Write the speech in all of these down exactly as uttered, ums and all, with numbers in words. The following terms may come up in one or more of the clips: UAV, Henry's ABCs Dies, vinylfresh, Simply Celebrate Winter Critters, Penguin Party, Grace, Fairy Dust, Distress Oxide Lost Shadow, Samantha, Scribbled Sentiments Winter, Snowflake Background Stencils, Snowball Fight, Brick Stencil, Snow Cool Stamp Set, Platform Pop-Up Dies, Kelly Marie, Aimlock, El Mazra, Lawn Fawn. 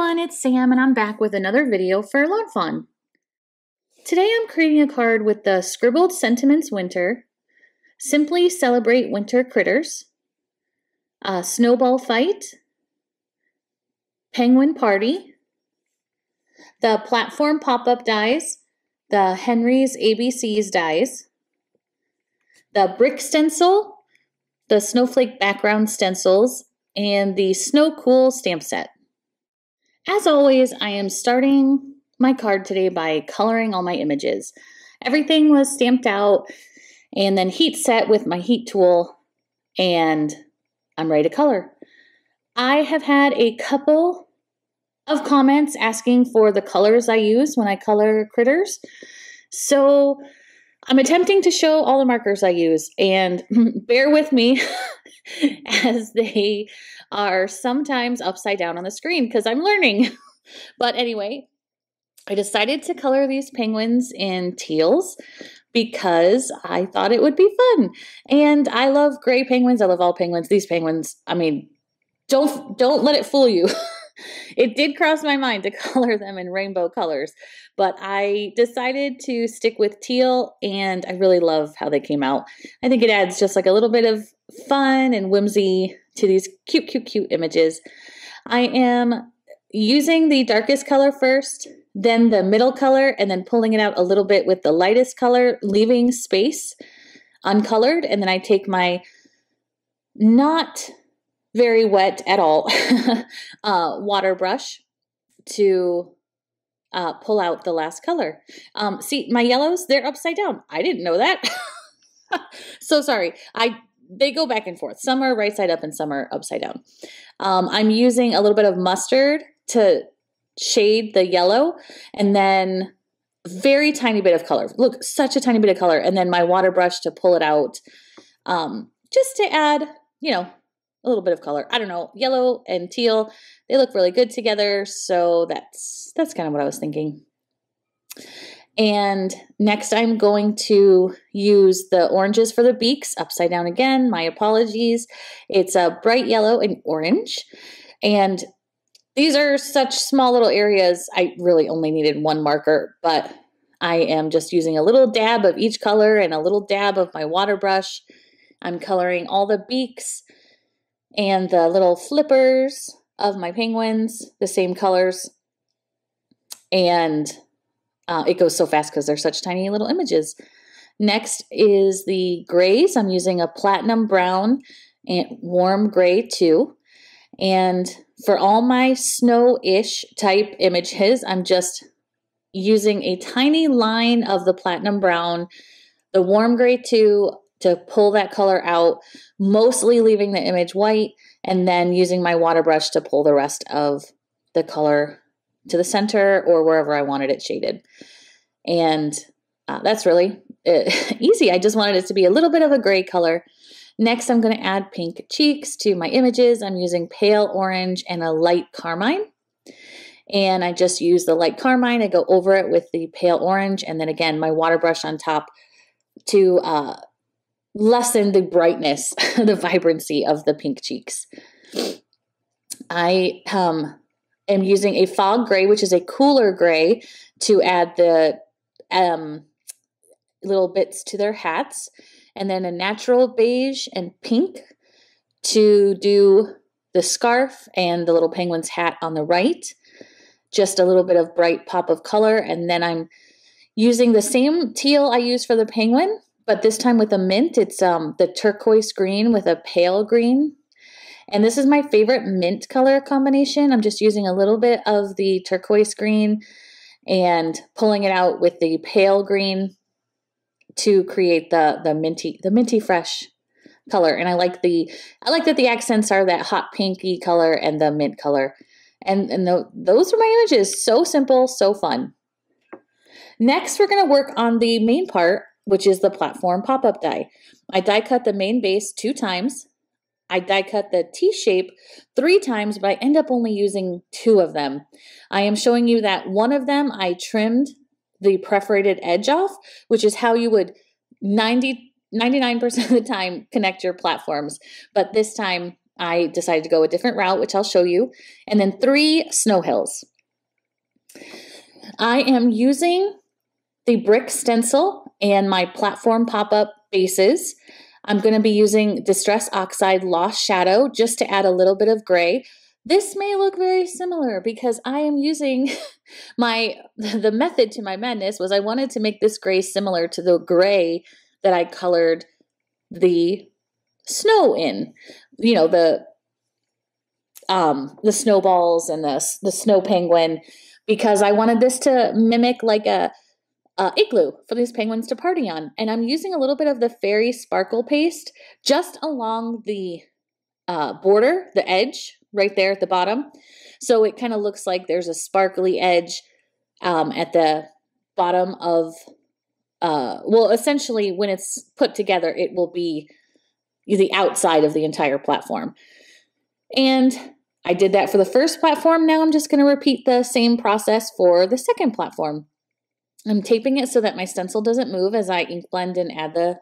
everyone, it's Sam and I'm back with another video for Lawn Fawn. Today I'm creating a card with the Scribbled Sentiments Winter, Simply Celebrate Winter Critters, uh, Snowball Fight, Penguin Party, the Platform Pop-Up Dies, the Henry's A B Cs Dies, the Brick Stencil, the Snowflake Background Stencils, and the Snow Cool Stamp Set. As always, I am starting my card today by coloring all my images. Everything was stamped out and then heat set with my heat tool, and I'm ready to color. I have had a couple of comments asking for the colors I use when I color critters. So I'm attempting to show all the markers I use, and bear with me as they are sometimes upside down on the screen because I'm learning. But anyway, I decided to color these penguins in teals because I thought it would be fun. And I love gray penguins. I love all penguins. These penguins, I mean, don't, don't let it fool you. It did cross my mind to color them in rainbow colors, but I decided to stick with teal, and I really love how they came out. I think it adds just like a little bit of fun and whimsy to these cute, cute, cute images. I am using the darkest color first, then the middle color, and then pulling it out a little bit with the lightest color, leaving space uncolored. And then I take my not very wet at all uh, water brush to uh, pull out the last color. Um, see, my yellows, they're upside down. I didn't know that. So sorry. I They go back and forth. Some are right side up and some are upside down. Um, I'm using a little bit of mustard to shade the yellow, and then very tiny bit of color. Look, such a tiny bit of color. And then my water brush to pull it out um, just to add, you know, a little bit of color. I don't know, yellow and teal, they look really good together. So that's, that's kind of what I was thinking. And next I'm going to use the oranges for the beaks, upside down again, my apologies. It's a bright yellow and orange. And these are such small little areas. I really only needed one marker, but I am just using a little dab of each color and a little dab of my water brush. I'm coloring all the beaks and the little flippers of my penguins, the same colors. And uh, it goes so fast because they're such tiny little images. Next is the grays. I'm using a platinum brown and warm gray too. And for all my snow-ish type images, I'm just using a tiny line of the platinum brown, the warm gray too, to pull that color out, mostly leaving the image white, and then using my water brush to pull the rest of the color to the center or wherever I wanted it shaded. And uh, that's really it, easy. I just wanted it to be a little bit of a gray color. Next, I'm gonna add pink cheeks to my images. I'm using pale orange and a light carmine. And I just use the light carmine. I go over it with the pale orange, and then again, my water brush on top to uh, lessen the brightness, the vibrancy of the pink cheeks. I um, am using a fog gray, which is a cooler gray, to add the um, little bits to their hats, and then a natural beige and pink to do the scarf and the little penguin's hat on the right. Just a little bit of bright pop of color, and then I'm using the same teal I used for the penguin, but this time with a mint. It's um, the turquoise green with a pale green. And this is my favorite mint color combination. I'm just using a little bit of the turquoise green and pulling it out with the pale green to create the, the minty, the minty fresh color. And I like the, I like that the accents are that hot pinky color and the mint color. And, and the, those are my images. So simple, so fun. Next, we're gonna work on the main part, which is the platform pop-up die. I die cut the main base two times. I die cut the T-shape three times, but I end up only using two of them. I am showing you that one of them I trimmed the perforated edge off, which is how you would ninety, ninety-nine percent of the time connect your platforms. But this time I decided to go a different route, which I'll show you. And then three snow hills. I am using the Brick Stencil and my Platform Pop-Up Bases. I'm going to be using Distress Oxide Lost Shadow just to add a little bit of gray. This may look very similar because I am using my, the method to my madness was I wanted to make this gray similar to the gray that I colored the snow in, you know, the, um, the snowballs and the, the snow penguin, because I wanted this to mimic like a, Uh, igloo for these penguins to party on. And I'm using a little bit of the fairy sparkle paste just along the uh, border, the edge right there at the bottom. So it kind of looks like there's a sparkly edge um, at the bottom of, uh, well, essentially when it's put together, it will be the outside of the entire platform. And I did that for the first platform. Now I'm just going to repeat the same process for the second platform. I'm taping it so that my stencil doesn't move as I ink blend and add the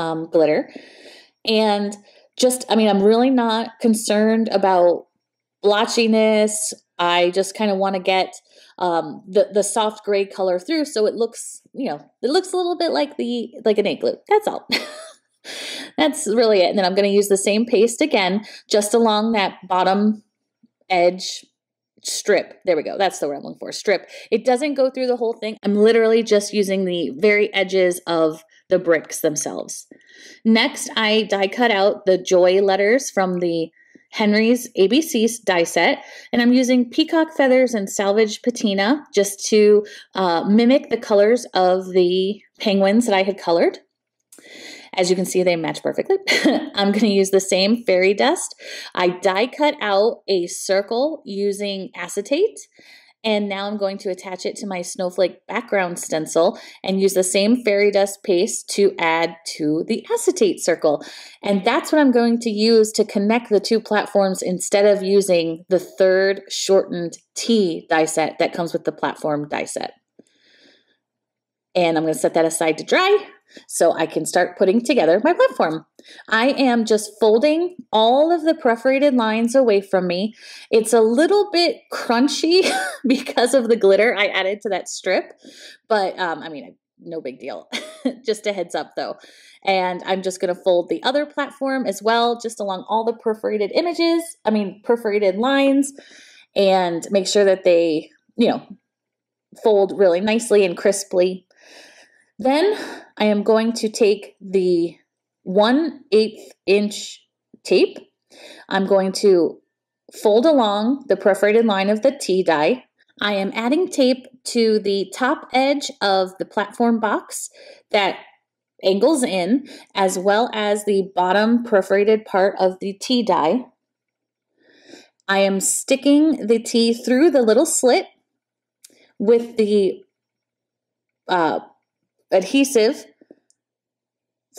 um, glitter. And just, I mean, I'm really not concerned about blotchiness. I just kind of want to get um, the, the soft gray color through. So it looks, you know, it looks a little bit like the, like an igloo. That's all. That's really it. And then I'm going to use the same paste again, just along that bottom edge strip. There we go. That's the word I'm looking for. Strip. It doesn't go through the whole thing. I'm literally just using the very edges of the bricks themselves. Next, I die cut out the joy letters from the Henry's A B Cs die set, and I'm using peacock feathers and salvage patina just to uh, mimic the colors of the penguins that I had colored. As you can see, they match perfectly. I'm going to use the same fairy dust. I die cut out a circle using acetate, and now I'm going to attach it to my snowflake background stencil and use the same fairy dust paste to add to the acetate circle. And that's what I'm going to use to connect the two platforms instead of using the third shortened T die set that comes with the platform die set. And I'm going to set that aside to dry so I can start putting together my platform. I am just folding all of the perforated lines away from me. It's a little bit crunchy because of the glitter I added to that strip, but um, I mean, no big deal. Just a heads up though. And I'm just going to fold the other platform as well, just along all the perforated images, I mean, perforated lines, and make sure that they, you know, fold really nicely and crisply. Then I am going to take the one eighth inch tape. I'm going to fold along the perforated line of the T die. I am adding tape to the top edge of the platform box that angles in, as well as the bottom perforated part of the T die. I am sticking the T through the little slit with the uh, adhesive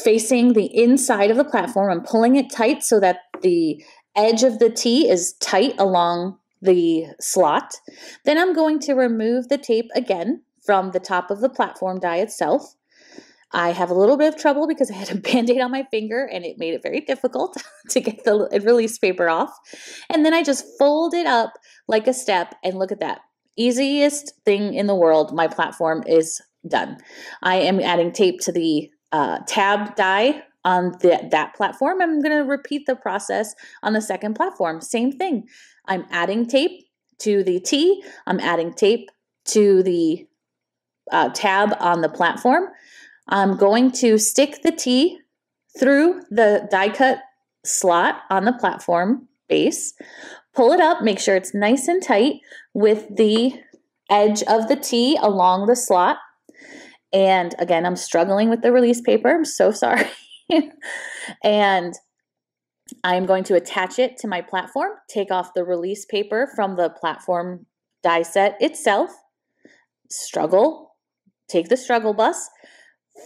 facing the inside of the platform. I'm pulling it tight so that the edge of the T is tight along the slot. Then I'm going to remove the tape again from the top of the platform die itself. I have a little bit of trouble because I had a Band-Aid on my finger and it made it very difficult to get the release paper off. And then I just fold it up like a step, and look at that. Easiest thing in the world. My platform is done. I am adding tape to the uh, tab die on the, that platform. I'm going to repeat the process on the second platform. Same thing. I'm adding tape to the T. I'm adding tape to the uh, tab on the platform. I'm going to stick the T through the die cut slot on the platform base. Pull it up, make sure it's nice and tight with the edge of the T along the slot. And again, I'm struggling with the release paper. I'm so sorry. And I'm going to attach it to my platform, take off the release paper from the platform die set itself, struggle, take the struggle bus,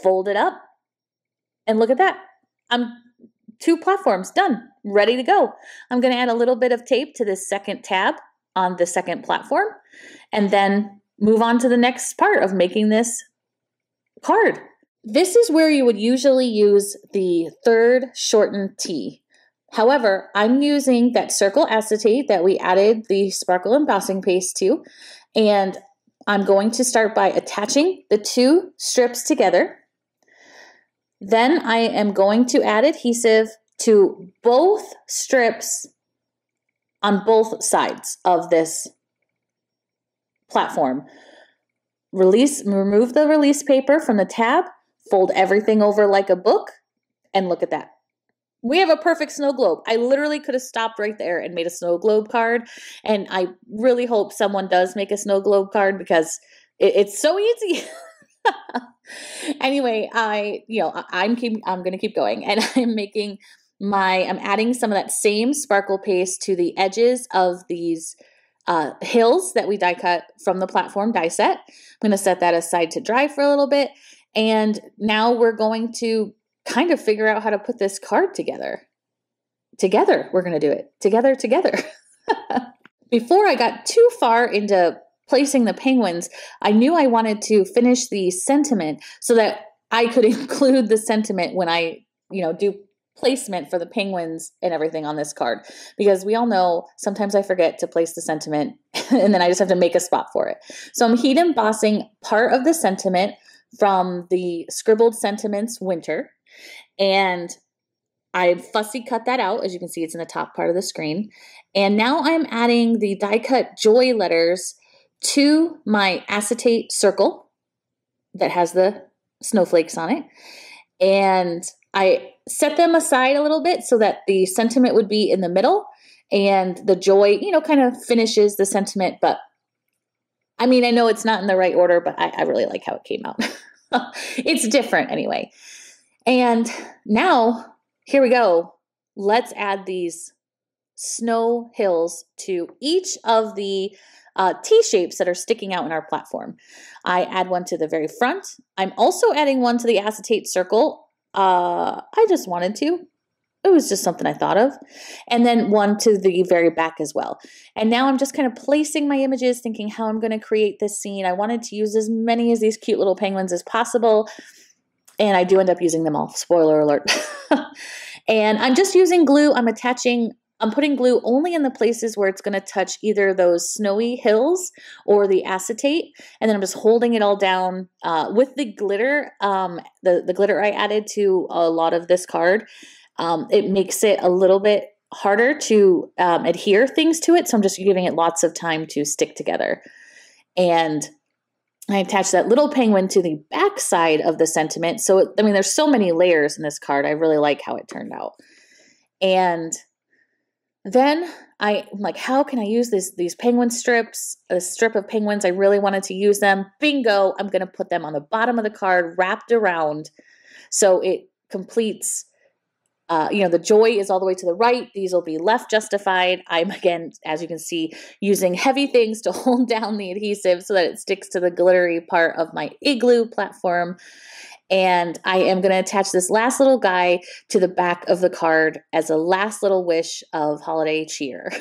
fold it up, and look at that. I'm two platforms done, ready to go. I'm going to add a little bit of tape to this second tab on the second platform, and then move on to the next part of making this card. This is where you would usually use the third shortened T. However, I'm using that circle acetate that we added the sparkle embossing paste to, and I'm going to start by attaching the two strips together. Then I am going to add adhesive to both strips on both sides of this platform. Release, remove the release paper from the tab, fold everything over like a book, and look at that. We have a perfect snow globe. I literally could have stopped right there and made a snow globe card. And I really hope someone does make a snow globe card because it, it's so easy. Anyway, I, you know, I'm keep, I'm gonna keep going, and I'm making my, I'm adding some of that same sparkle paste to the edges of these uh, hills that we die cut from the platform die set. I'm gonna set that aside to dry for a little bit, and now we're going to kind of figure out how to put this card together. Together, we're gonna do it together, together. Before I got too far into placing the penguins, I knew I wanted to finish the sentiment so that I could include the sentiment when I, you know, do placement for the penguins and everything on this card, because we all know sometimes I forget to place the sentiment and then I just have to make a spot for it. So I'm heat embossing part of the sentiment from the Scribbled Sentiments Winter, and I fussy cut that out. As you can see, it's in the top part of the screen. And now I'm adding the die cut joy letters to my acetate circle that has the snowflakes on it. And I set them aside a little bit so that the sentiment would be in the middle and the joy, you know, kind of finishes the sentiment. But I mean, I know it's not in the right order, but I, I really like how it came out. It's different anyway. And now here we go. Let's add these snow hills to each of the Uh, T-shapes that are sticking out in our platform. I add one to the very front. I'm also adding one to the acetate circle. Uh, I just wanted to. It was just something I thought of. And then one to the very back as well. And now I'm just kind of placing my images, thinking how I'm going to create this scene. I wanted to use as many of these cute little penguins as possible. And I do end up using them all. Spoiler alert. And I'm just using glue. I'm attaching I'm putting glue only in the places where it's going to touch either those snowy hills or the acetate. And then I'm just holding it all down uh, with the glitter, um, the, the glitter I added to a lot of this card. Um, it makes it a little bit harder to um, adhere things to it. So I'm just giving it lots of time to stick together. And I attached that little penguin to the back side of the sentiment. So, it, I mean, there's so many layers in this card. I really like how it turned out. And then I, I'm like, how can I use this, these penguin strips, a strip of penguins? I really wanted to use them. Bingo, I'm going to put them on the bottom of the card wrapped around so it completes, uh, you know, the joy is all the way to the right. These will be left justified. I'm, again, as you can see, using heavy things to hold down the adhesive so that it sticks to the glittery part of my igloo platform. And I am going to attach this last little guy to the back of the card as a last little wish of holiday cheer.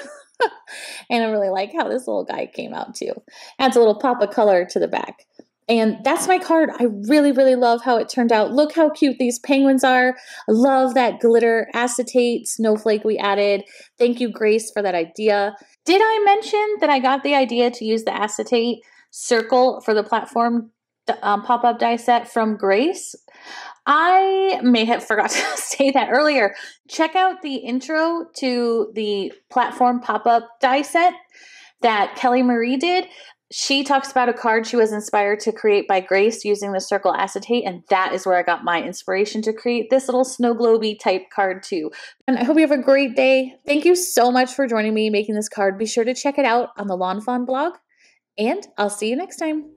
And I really like how this little guy came out too. Adds a little pop of color to the back. And that's my card. I really, really love how it turned out. Look how cute these penguins are. I love that glitter acetate snowflake we added. Thank you, Grace, for that idea. Did I mention that I got the idea to use the acetate circle for the platform Um, pop-up die set from Grace? I may have forgot to say that earlier. Check out the intro to the platform pop-up die set that Kelly Marie did. She talks about a card she was inspired to create by Grace using the circle acetate, and that is where I got my inspiration to create this little snow globe-y type card too. And I hope you have a great day. Thank you so much for joining me making this card. Be sure to check it out on the Lawn Fawn blog, and I'll see you next time.